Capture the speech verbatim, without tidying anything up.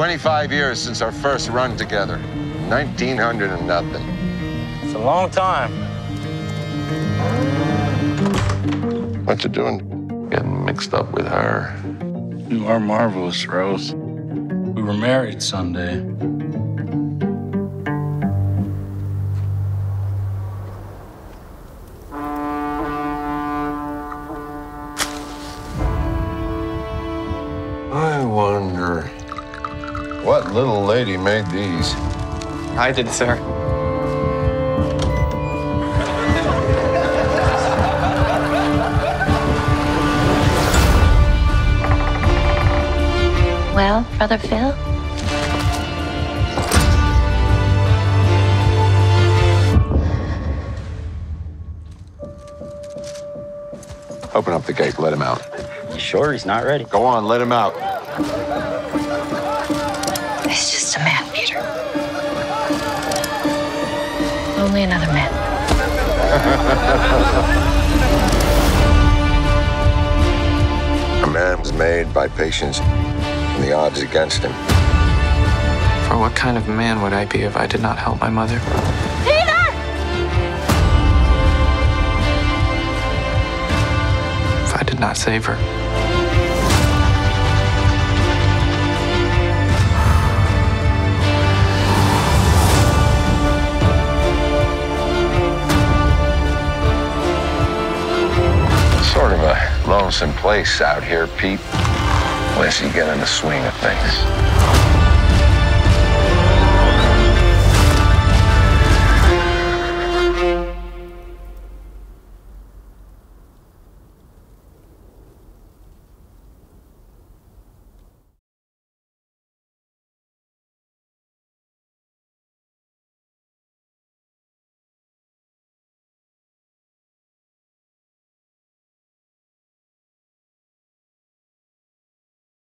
twenty-five years since our first run together. nineteen hundred and nothing. It's a long time. What you doing? Getting mixed up with her. You are marvelous, Rose. We were married Sunday. I wonder what little lady made these. I did, sir. Well, Brother Phil? Open up the gate, let him out. You sure he's not ready? Go on, let him out. He's just a man, Peter. Only another man. A man was made by patience. The odds against him. For what kind of man would I be if I did not help my mother? Peter! If I did not save her. It's sort of a lonesome place out here, Pete. Unless you get in the swing of things.